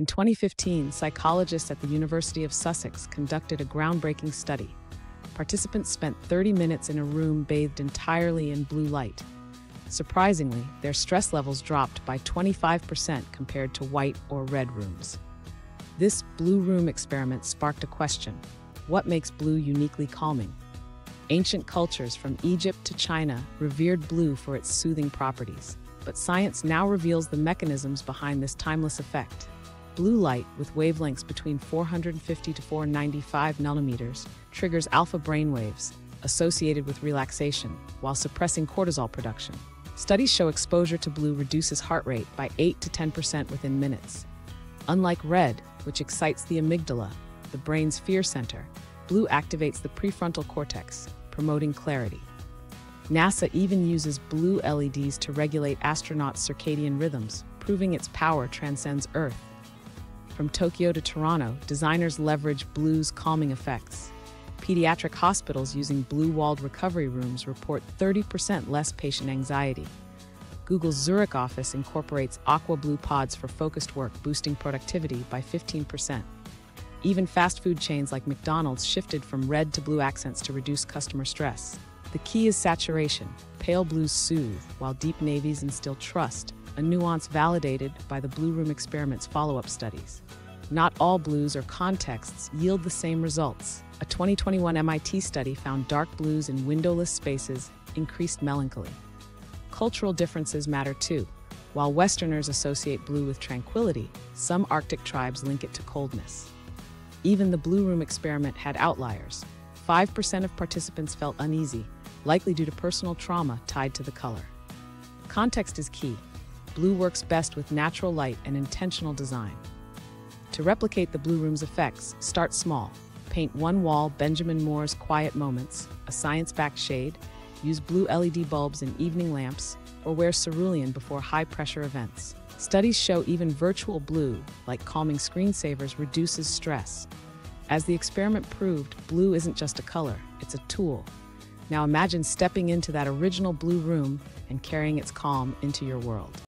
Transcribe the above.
In 2015, psychologists at the University of Sussex conducted a groundbreaking study. Participants spent 30 minutes in a room bathed entirely in blue light. Surprisingly, their stress levels dropped by 25% compared to white or red rooms. This Blue Room experiment sparked a question: what makes blue uniquely calming? Ancient cultures from Egypt to China revered blue for its soothing properties, but science now reveals the mechanisms behind this timeless effect. Blue light, with wavelengths between 450 to 495 nanometers, triggers alpha brainwaves associated with relaxation while suppressing cortisol production. Studies show exposure to blue reduces heart rate by 8 to 10% within minutes. Unlike red, which excites the amygdala, the brain's fear center, blue activates the prefrontal cortex, promoting clarity. NASA even uses blue LEDs to regulate astronauts' circadian rhythms, proving its power transcends Earth. From Tokyo to Toronto, designers leverage blue's calming effects. Pediatric hospitals using blue-walled recovery rooms report 30% less patient anxiety. Google's Zurich office incorporates aqua blue pods for focused work, boosting productivity by 15%. Even fast food chains like McDonald's shifted from red to blue accents to reduce customer stress. The key is saturation. Pale blues soothe, while deep navies instill trust, a nuance validated by the Blue Room experiment's follow-up studies. Not all blues or contexts yield the same results. A 2021 MIT study found dark blues in windowless spaces increased melancholy. Cultural differences matter too. While Westerners associate blue with tranquility, some Arctic tribes link it to coldness. Even the Blue Room experiment had outliers. 5% of participants felt uneasy, likely due to personal trauma tied to the color. Context is key. Blue works best with natural light and intentional design. To replicate the Blue Room's effects, start small. Paint one wall Benjamin Moore's Quiet Moments, a science-backed shade, use blue LED bulbs in evening lamps, or wear cerulean before high-pressure events. Studies show even virtual blue, like calming screensavers, reduces stress. As the experiment proved, blue isn't just a color, it's a tool. Now imagine stepping into that original Blue Room and carrying its calm into your world.